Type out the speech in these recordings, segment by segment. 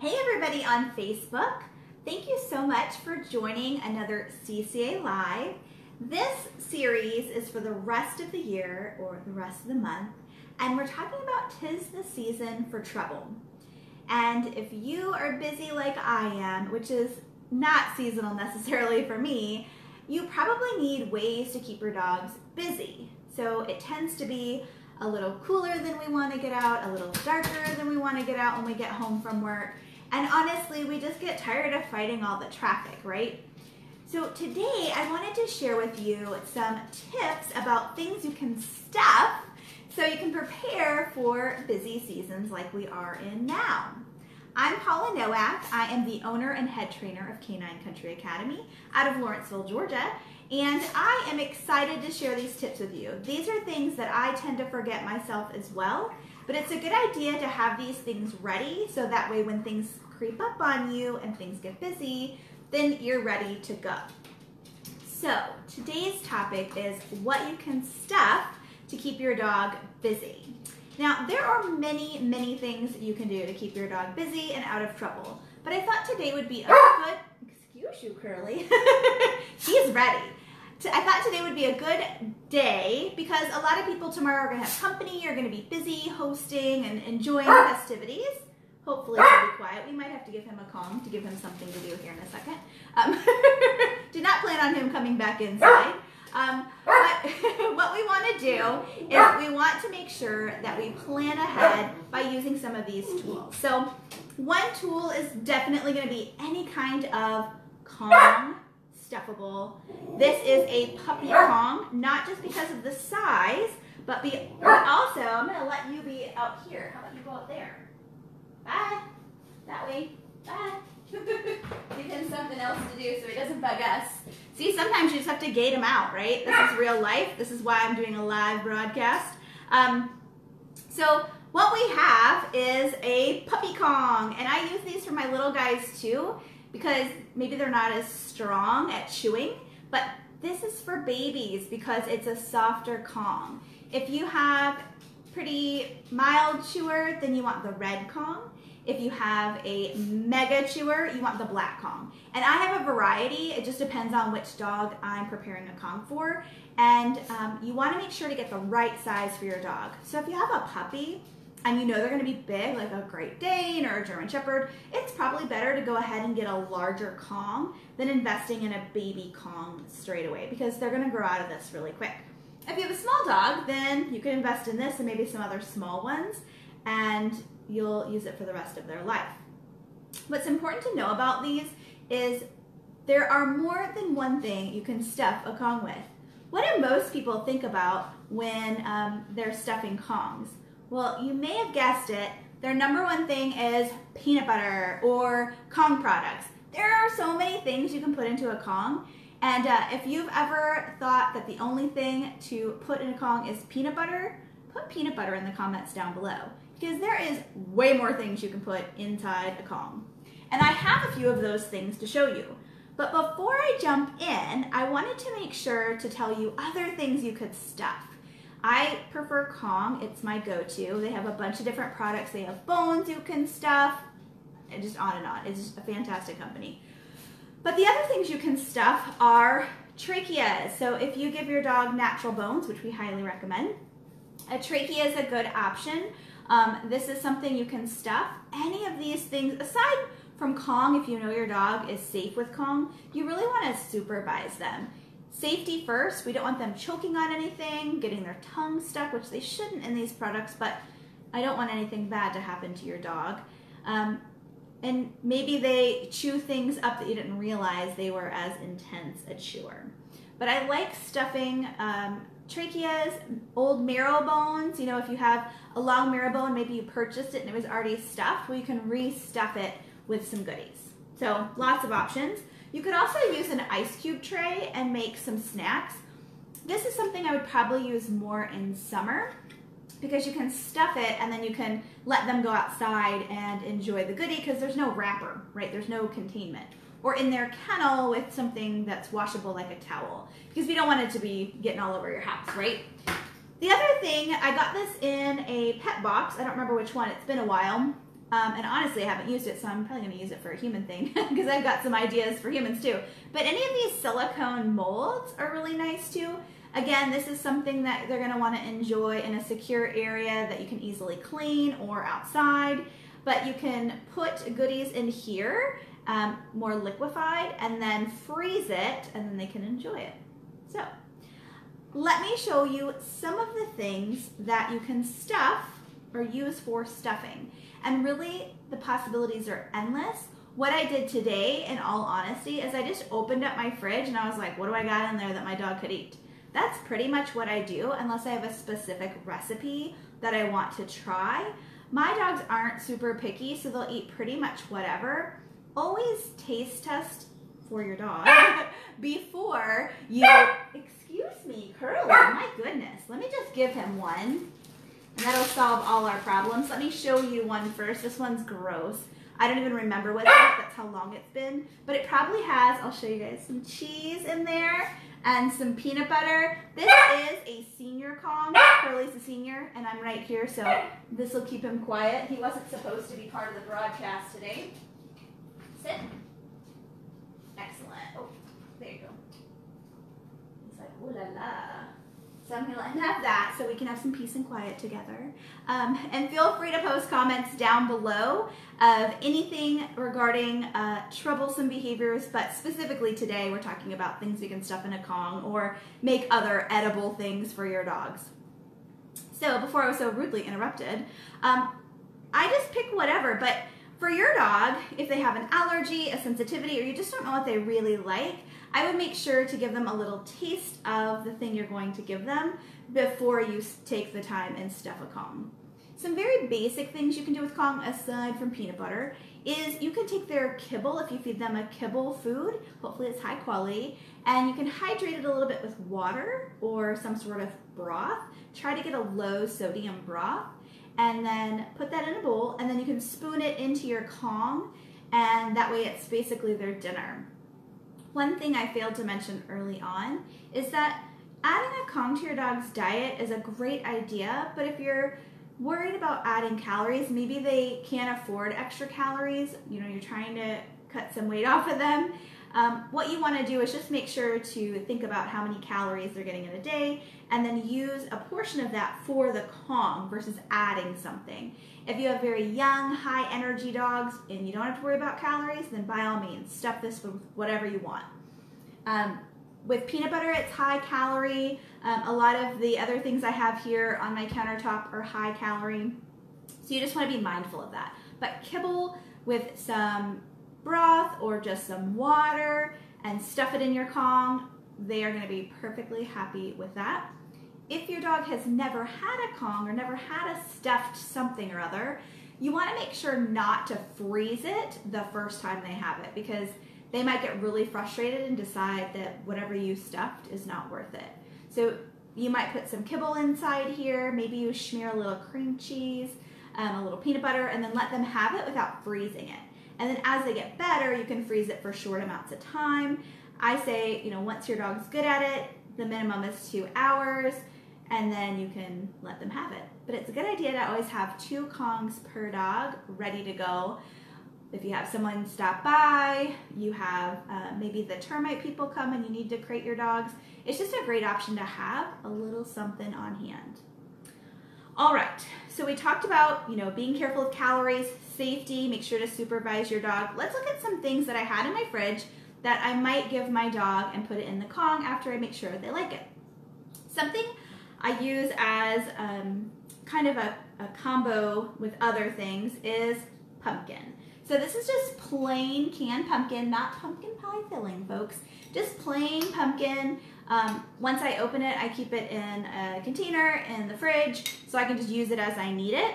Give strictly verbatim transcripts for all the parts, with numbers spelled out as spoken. Hey everybody on Facebook. Thank you so much for joining another C C A Live. This series is for the rest of the year or the rest of the month, and we're talking about 'Tis the Season for Trouble. And if you are busy like I am, which is not seasonal necessarily for me, you probably need ways to keep your dogs busy. So it tends to be a little cooler than we want to get out, a little darker than we want to get out when we get home from work. And honestly, we just get tired of fighting all the traffic, right? So today I wanted to share with you some tips about things you can stuff so you can prepare for busy seasons like we are in now. I'm Paula Nowak. I am the owner and head trainer of Canine Country Academy out of Lawrenceville, Georgia, and I am excited to share these tips with you. These are things that I tend to forget myself as well, but it's a good idea to have these things ready so that way when things creep up on you and things get busy, then you're ready to go. So today's topic is what you can stuff to keep your dog busy. Now, there are many, many things you can do to keep your dog busy and out of trouble, but I thought today would be a good, excuse you, Curly. He's ready. I thought today would be a good day because a lot of people tomorrow are gonna have company, you're gonna be busy hosting and enjoying festivities. Hopefully he'll be quiet. We might have to give him a Kong to give him something to do here in a second. Um, did not plan on him coming back inside. Um, but what we want to do is we want to make sure that we plan ahead by using some of these tools. So one tool is definitely going to be any kind of Kong stuffable. This is a puppy Kong, not just because of the size, but, be, but also I'm going to let you be out here. How about you go out there? Bye. That way. Bye. Give him something else to do so he doesn't bug us. See, sometimes you just have to gate him out, right? This is real life. This is why I'm doing a live broadcast. Um, so what we have is a puppy Kong, and I use these for my little guys too because maybe they're not as strong at chewing, but this is for babies because it's a softer Kong. If you have pretty mild chewer, then you want the red Kong. If you have a mega chewer, you want the black Kong. And I have a variety. It just depends on which dog I'm preparing a Kong for. And um, you want to make sure to get the right size for your dog. So if you have a puppy and you know they're going to be big, like a Great Dane or a German Shepherd, it's probably better to go ahead and get a larger Kong than investing in a baby Kong straight away because they're going to grow out of this really quick. If you have a small dog, then you can invest in this and maybe some other small ones, and you'll use it for the rest of their life. What's important to know about these is there are more than one thing you can stuff a Kong with. What do most people think about when um, they're stuffing Kongs? Well, you may have guessed it. Their number one thing is peanut butter or Kong products. There are so many things you can put into a Kong, and uh, if you've ever thought that the only thing to put in a Kong is peanut butter, put peanut butter in the comments down below, because there is way more things you can put inside a Kong. And I have a few of those things to show you. But before I jump in, I wanted to make sure to tell you other things you could stuff. I prefer Kong, it's my go-to. They have a bunch of different products. They have bones you can stuff, and just on and on. It's just a fantastic company. But the other things you can stuff are tracheas. So if you give your dog natural bones, which we highly recommend, a trachea is a good option. Um, this is something you can stuff. Any of these things, aside from Kong, if you know your dog is safe with Kong, you really want to supervise them. Safety first. We don't want them choking on anything, getting their tongue stuck, which they shouldn't in these products, but I don't want anything bad to happen to your dog. Um, and maybe they chew things up that you didn't realize they were as intense a chewer. But I like stuffing um, tracheas, old marrow bones. You know, if you have a long marrow bone, maybe you purchased it and it was already stuffed, well, you can restuff it with some goodies. So lots of options. You could also use an ice cube tray and make some snacks. This is something I would probably use more in summer because you can stuff it and then you can let them go outside and enjoy the goodie because there's no wrapper, right? There's no containment. Or in their kennel with something that's washable like a towel, because we don't want it to be getting all over your house, right? The other thing, I got this in a pet box. I don't remember which one, it's been a while. Um, and honestly, I haven't used it, so I'm probably going to use it for a human thing because I've got some ideas for humans too. But any of these silicone molds are really nice too. Again, this is something that they're going to want to enjoy in a secure area that you can easily clean or outside. But you can put goodies in here, um, more liquefied, and then freeze it, and then they can enjoy it. So let me show you some of the things that you can stuff or use for stuffing. And really, the possibilities are endless. What I did today, in all honesty, is I just opened up my fridge and I was like, what do I got in there that my dog could eat? That's pretty much what I do, unless I have a specific recipe that I want to try. My dogs aren't super picky, so they'll eat pretty much whatever. Always taste test for your dog before you, excuse me, Curly, my goodness. Let me just give him one. And that'll solve all our problems. Let me show you one first. This one's gross. I don't even remember what it is. That's how long it's been. But it probably has, I'll show you guys, some cheese in there and some peanut butter. This is a senior Kong. Curly's a senior, and I'm right here, so this will keep him quiet. He wasn't supposed to be part of the broadcast today. Sit. Excellent. Oh, there you go. He's like, ooh la la. So I'm going to let him have that so we can have some peace and quiet together. Um, and feel free to post comments down below of anything regarding uh, troublesome behaviors, but specifically today we're talking about things you can stuff in a Kong or make other edible things for your dogs. So before I was so rudely interrupted, um, I just pick whatever, but for your dog, if they have an allergy, a sensitivity, or you just don't know what they really like, I would make sure to give them a little taste of the thing you're going to give them before you take the time and stuff a Kong. Some very basic things you can do with Kong, aside from peanut butter, is you can take their kibble, if you feed them a kibble food, hopefully it's high quality, and you can hydrate it a little bit with water or some sort of broth. Try to get a low sodium broth, and then put that in a bowl, and then you can spoon it into your Kong, and that way it's basically their dinner. One thing I failed to mention early on is that adding a Kong to your dog's diet is a great idea, but if you're worried about adding calories, maybe they can't afford extra calories, you know, you're trying to cut some weight off of them, um, what you want to do is just make sure to think about how many calories they're getting in a day, and then use a portion of that for the Kong versus adding something. If you have very young, high energy dogs and you don't have to worry about calories, then by all means, stuff this with whatever you want. Um, with peanut butter, it's high calorie. Um, a lot of the other things I have here on my countertop are high calorie. So you just want to be mindful of that. But kibble with some broth or just some water and stuff it in your Kong, they are going to be perfectly happy with that. If your dog has never had a Kong or never had a stuffed something or other, you want to make sure not to freeze it the first time they have it, because they might get really frustrated and decide that whatever you stuffed is not worth it. So you might put some kibble inside here, maybe you smear a little cream cheese, um, a little peanut butter, and then let them have it without freezing it. And then as they get better, you can freeze it for short amounts of time. I say, you know, once your dog's good at it, the minimum is two hours, and then you can let them have it. But it's a good idea to always have two Kongs per dog ready to go. If you have someone stop by, you have uh, maybe the termite people come and you need to crate your dogs, it's just a great option to have a little something on hand. All right, so we talked about, you know, being careful of calories, safety, make sure to supervise your dog. Let's look at some things that I had in my fridge that I might give my dog and put it in the Kong after I make sure they like it. Something I use as um, kind of a, a combo with other things is pumpkin. So this is just plain canned pumpkin, not pumpkin pie filling, folks. Just plain pumpkin. Um, once I open it, I keep it in a container in the fridge so I can just use it as I need it.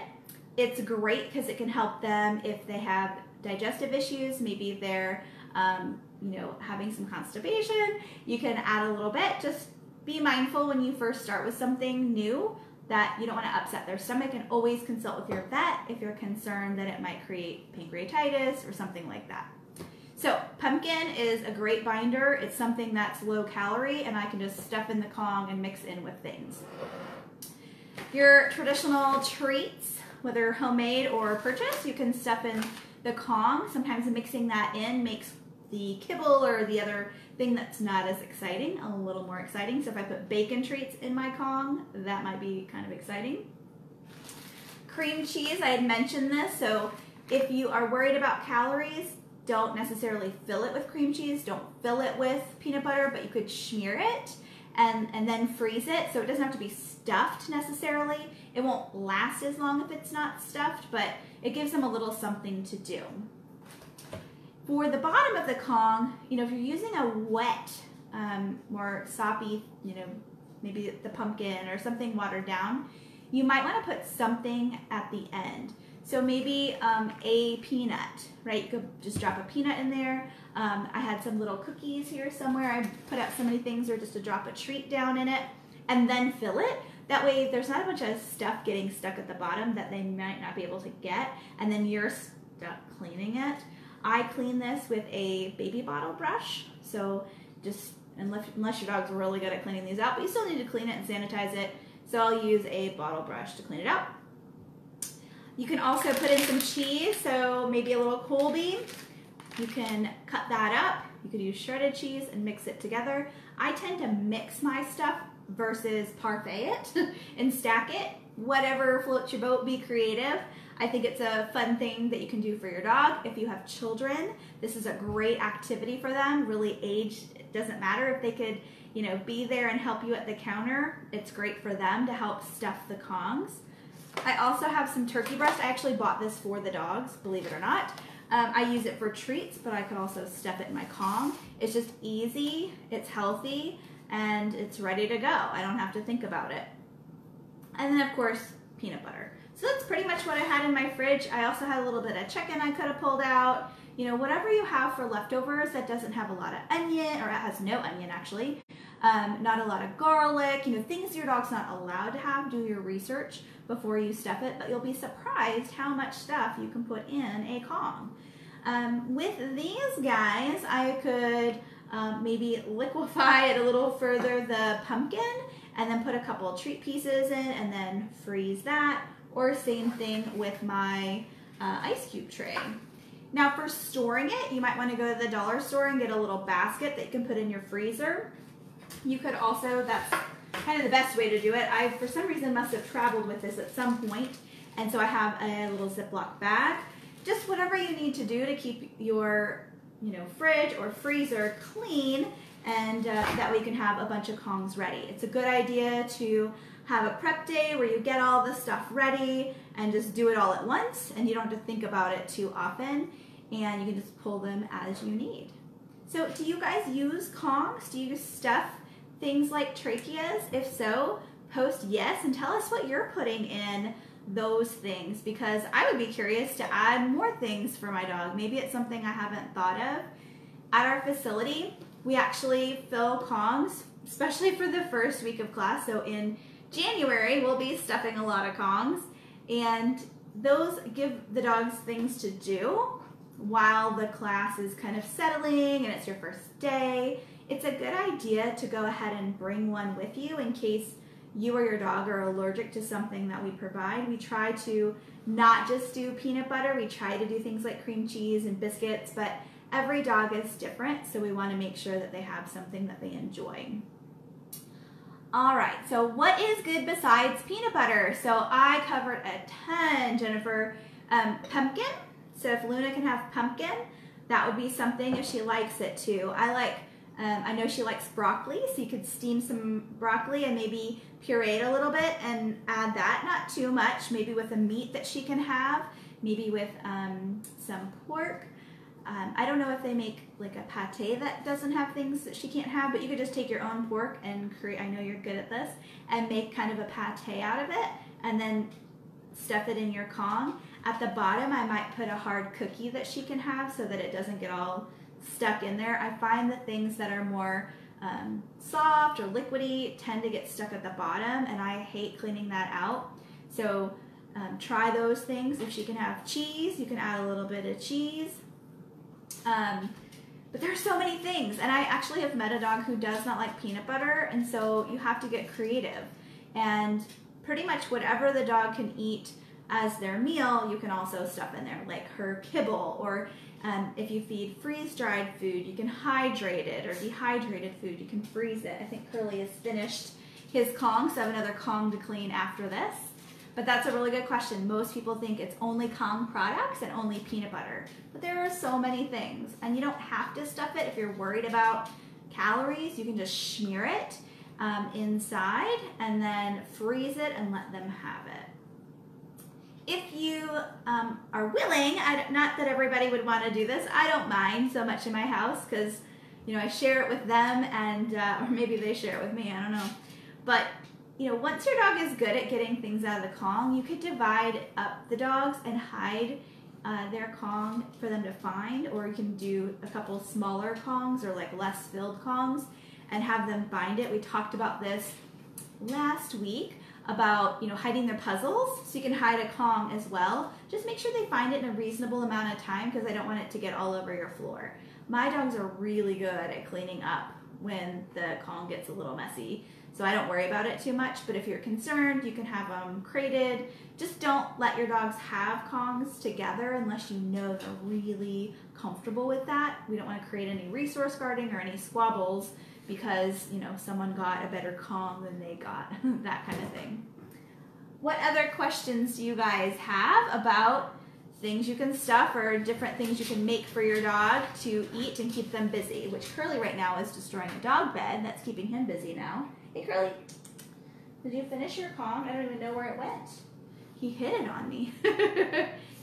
It's great because it can help them if they have digestive issues, maybe they're um, you know, having some constipation. You can add a little bit. Just be mindful when you first start with something new that you don't want to upset their stomach, and always consult with your vet if you're concerned that it might create pancreatitis or something like that. So pumpkin is a great binder. It's something that's low calorie and I can just stuff in the Kong and mix in with things. Your traditional treats whether homemade or purchased. You can stuff in the Kong. Sometimes mixing that in makes the kibble or the other thing that's not as exciting a little more exciting. So if I put bacon treats in my Kong, that might be kind of exciting. Cream cheese, I had mentioned this, so if you are worried about calories, don't necessarily fill it with cream cheese, don't fill it with peanut butter, but you could smear it and, and then freeze it, so it doesn't have to be stuffed necessarily. It won't last as long if it's not stuffed, but it gives them a little something to do. For the bottom of the Kong, you know, if you're using a wet, um, more soppy, you know, maybe the pumpkin or something watered down, you might want to put something at the end. So maybe um, a peanut, right? You could just drop a peanut in there. Um, I had some little cookies here somewhere. I put out so many things, or just to drop a treat down in it and then fill it. That way there's not a bunch of stuff getting stuck at the bottom that they might not be able to get, and then you're stuck cleaning it. I clean this with a baby bottle brush, so just, unless, unless your dog's really good at cleaning these out, but you still need to clean it and sanitize it, so I'll use a bottle brush to clean it out. You can also put in some cheese, so maybe a little Colby. You can cut that up. You could use shredded cheese and mix it together. I tend to mix my stuff versus parfait it and stack it. Whatever floats your boat, be creative. I think it's a fun thing that you can do for your dog. If you have children, this is a great activity for them. Really, age, it doesn't matter. If they could, you know, be there and help you at the counter, it's great for them to help stuff the Kongs. I also have some turkey breast. I actually bought this for the dogs, believe it or not. Um, I use it for treats, but I could also stuff it in my Kong. It's just easy, it's healthy, and it's ready to go. I don't have to think about it. And then, of course, peanut butter. So that's pretty much what I had in my fridge. I also had a little bit of chicken I could have pulled out. You know, whatever you have for leftovers that doesn't have a lot of onion, or it has no onion actually, um, not a lot of garlic, you know, things your dog's not allowed to have, do your research before you stuff it, but you'll be surprised how much stuff you can put in a Kong. Um, with these guys, I could um, maybe liquefy it a little further, the pumpkin, and then put a couple of treat pieces in and then freeze that. Or same thing with my uh, ice cube tray. Now for storing it, you might want to go to the dollar store and get a little basket that you can put in your freezer. You could also, that's kind of the best way to do it. I, for some reason, must have traveled with this at some point, and so I have a little Ziploc bag. Just whatever you need to do to keep your, you know, fridge or freezer clean, and uh, that way you can have a bunch of Kongs ready. It's a good idea to have a prep day where you get all the stuff ready and just do it all at once, and you don't have to think about it too often, and you can just pull them as you need. So do you guys use Kongs? Do you stuff things like tracheas? If so, post yes and tell us what you're putting in those things, because I would be curious to add more things for my dog. Maybe it's something I haven't thought of. At our facility, we actually fill Kongs, especially for the first week of class. So in January, we'll be stuffing a lot of Kongs, and those give the dogs things to do while the class is kind of settling and it's your first day. It's a good idea to go ahead and bring one with you in case you or your dog are allergic to something that we provide. We try to not just do peanut butter, we try to do things like cream cheese and biscuits, but every dog is different, so we want to make sure that they have something that they enjoy. All right, so what is good besides peanut butter? So I covered a ton, Jennifer. Um, pumpkin, so if Luna can have pumpkin, that would be something if she likes it too. I like, um, I know she likes broccoli, so you could steam some broccoli and maybe puree it a little bit and add that, not too much, maybe with a meat that she can have, maybe with um, some pork. Um, I don't know if they make like a pate that doesn't have things that she can't have, but you could just take your own pork and create, I know you're good at this, and make kind of a pate out of it, and then stuff it in your Kong. At the bottom, I might put a hard cookie that she can have so that it doesn't get all stuck in there. I find the things that are more um, soft or liquidy tend to get stuck at the bottom, and I hate cleaning that out. So um, try those things. If she can have cheese, you can add a little bit of cheese. Um, but there's so many things, and I actually have met a dog who does not like peanut butter, and so you have to get creative, and pretty much whatever the dog can eat as their meal, you can also stuff in there like her kibble, or um, if you feed freeze-dried food, you can hydrate it, or dehydrated food, you can freeze it. I think Curly has finished his Kong, so I have another Kong to clean after this. But that's a really good question. Most people think it's only Kong products and only peanut butter, but there are so many things, and you don't have to stuff it. If you're worried about calories, you can just smear it um, inside and then freeze it and let them have it. If you um, are willing, I, not that everybody would want to do this, I don't mind so much in my house because, you know, I share it with them, and uh, or maybe they share it with me, I don't know. But, you know, once your dog is good at getting things out of the Kong, you could divide up the dogs and hide uh, their Kong for them to find, or you can do a couple smaller Kongs or like less filled Kongs and have them find it. We talked about this last week, about, you know, hiding their puzzles, so you can hide a Kong as well. Just make sure they find it in a reasonable amount of time, because I don't want it to get all over your floor. My dogs are really good at cleaning up when the Kong gets a little messy, so I don't worry about it too much. But if you're concerned, you can have them crated. Just don't let your dogs have Kongs together unless you know they're really comfortable with that. We don't want to create any resource guarding or any squabbles because, you know, someone got a better Kong than they got, that kind of thing. What other questions do you guys have about things you can stuff or different things you can make for your dog to eat and keep them busy? Which Curly right now is destroying a dog bed. That's keeping him busy now. Hey, Curly, did you finish your Kong? I don't even know where it went. He hid it on me.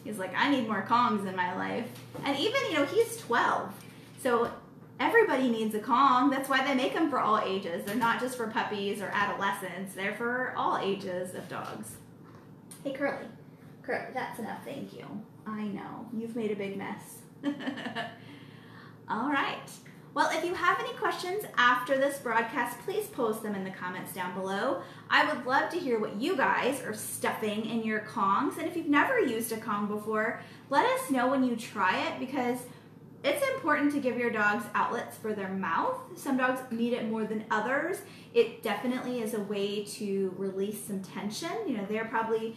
He's like, I need more Kongs in my life. And even, you know, he's twelve. So everybody needs a Kong. That's why they make them for all ages. They're not just for puppies or adolescents. They're for all ages of dogs. Hey, Curly. Curly, that's enough. Thank you. I know. You've made a big mess. All right. Well, if you have any questions after this broadcast, please post them in the comments down below. I would love to hear what you guys are stuffing in your Kongs. And if you've never used a Kong before, let us know when you try it, because it's important to give your dogs outlets for their mouth. Some dogs need it more than others. It definitely is a way to release some tension. You know, they're probably,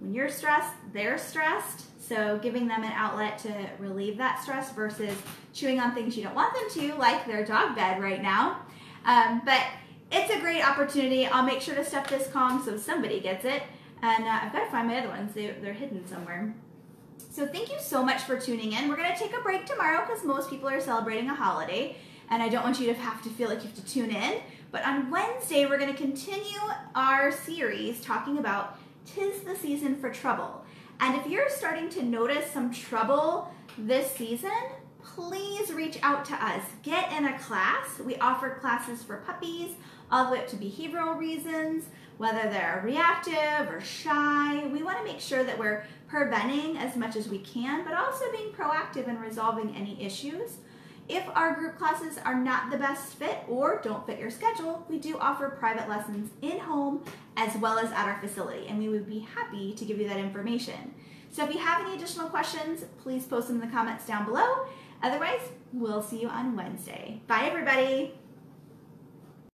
when you're stressed, they're stressed. So giving them an outlet to relieve that stress versus chewing on things you don't want them to, like their dog bed right now. Um, but it's a great opportunity. I'll make sure to stuff this Kong so somebody gets it. And uh, I've got to find my other ones. They, they're hidden somewhere. So thank you so much for tuning in. We're going to take a break tomorrow because most people are celebrating a holiday, and I don't want you to have to feel like you have to tune in. But on Wednesday, we're going to continue our series talking about 'Tis the Season for Trouble. And if you're starting to notice some trouble this season, please reach out to us. Get in a class. We offer classes for puppies all the way up to behavioral reasons, whether they're reactive or shy. We want to make sure that we're preventing as much as we can, but also being proactive in resolving any issues. If our group classes are not the best fit or don't fit your schedule, we do offer private lessons in home as well as at our facility, and we would be happy to give you that information. So if you have any additional questions, please post them in the comments down below. Otherwise, we'll see you on Wednesday. Bye, everybody.